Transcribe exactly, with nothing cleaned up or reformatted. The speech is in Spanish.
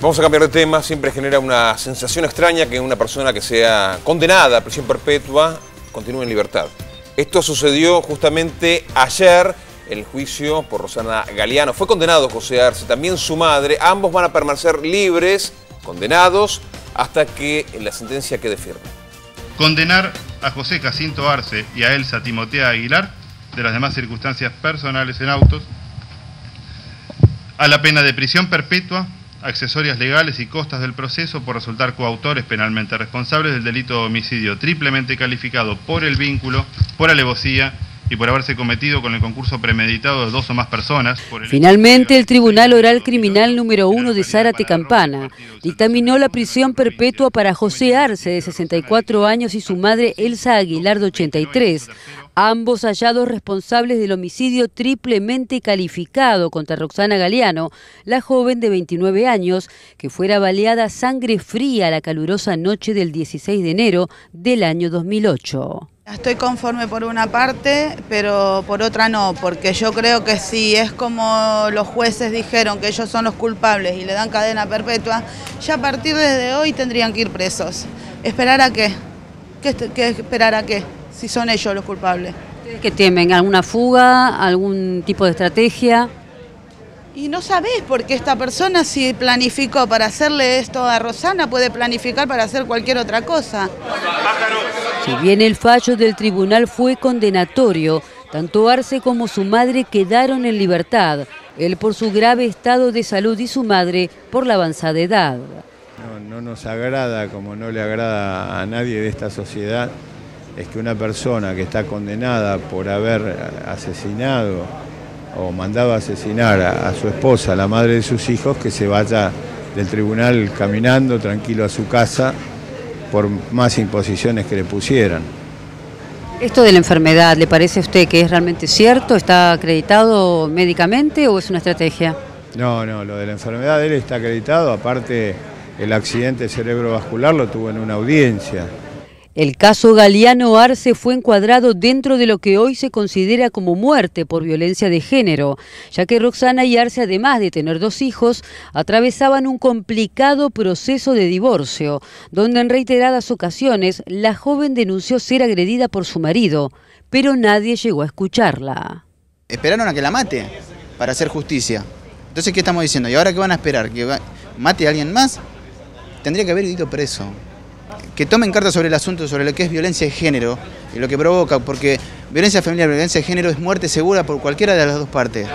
Vamos a cambiar de tema. Siempre genera una sensación extraña que una persona que sea condenada a prisión perpetua continúe en libertad. Esto sucedió justamente ayer, el juicio por Roxana Galeano. Fue condenado José Arce, también su madre. Ambos van a permanecer libres, condenados, hasta que la sentencia quede firme. Condenar a José Jacinto Arce y a Elsa Timotea Aguilar, de las demás circunstancias personales en autos, a la pena de prisión perpetua, accesorias legales y costas del proceso por resultar coautores penalmente responsables del delito de homicidio triplemente calificado por el vínculo, por alevosía y por haberse cometido con el concurso premeditado de dos o más personas. Por el... Finalmente, el Tribunal Oral Criminal Número Uno de Zárate Campana dictaminó la prisión perpetua para José Arce, de sesenta y cuatro años, y su madre Elsa Aguilar, de ochenta y tres, ambos hallados responsables del homicidio triplemente calificado contra Roxana Galeano, la joven de veintinueve años, que fuera baleada a sangre fría la calurosa noche del dieciséis de enero del año dos mil ocho. Estoy conforme por una parte, pero por otra no, porque yo creo que si es como los jueces dijeron que ellos son los culpables y le dan cadena perpetua, ya a partir de hoy tendrían que ir presos. ¿Esperar a qué? ¿Qué, qué esperar a qué? Si son ellos los culpables. ¿Ustedes qué temen? ¿Alguna fuga? ¿Algún tipo de estrategia? Y no sabés, porque esta persona, si planificó para hacerle esto a Roxana, puede planificar para hacer cualquier otra cosa. ¡Pájaros! Si bien el fallo del tribunal fue condenatorio, tanto Arce como su madre quedaron en libertad, él por su grave estado de salud y su madre por la avanzada edad. No, no nos agrada, como no le agrada a nadie de esta sociedad, es que una persona que está condenada por haber asesinado o mandado a asesinar a, a su esposa, la madre de sus hijos, que se vaya del tribunal caminando tranquilo a su casa, por más imposiciones que le pusieran. ¿Esto de la enfermedad le parece a usted que es realmente cierto? ¿Está acreditado médicamente o es una estrategia? No, no, lo de la enfermedad él está acreditado, aparte el accidente cerebrovascular lo tuvo en una audiencia. El caso Galeano Arce fue encuadrado dentro de lo que hoy se considera como muerte por violencia de género, ya que Roxana y Arce, además de tener dos hijos, atravesaban un complicado proceso de divorcio, donde en reiteradas ocasiones la joven denunció ser agredida por su marido, pero nadie llegó a escucharla. Esperaron a que la mate para hacer justicia. Entonces, ¿qué estamos diciendo? ¿Y ahora qué van a esperar? ¿Que mate a alguien más? Tendría que haber ido preso. Que tomen cartas sobre el asunto, sobre lo que es violencia de género y lo que provoca, porque violencia familiar, violencia de género es muerte segura por cualquiera de las dos partes.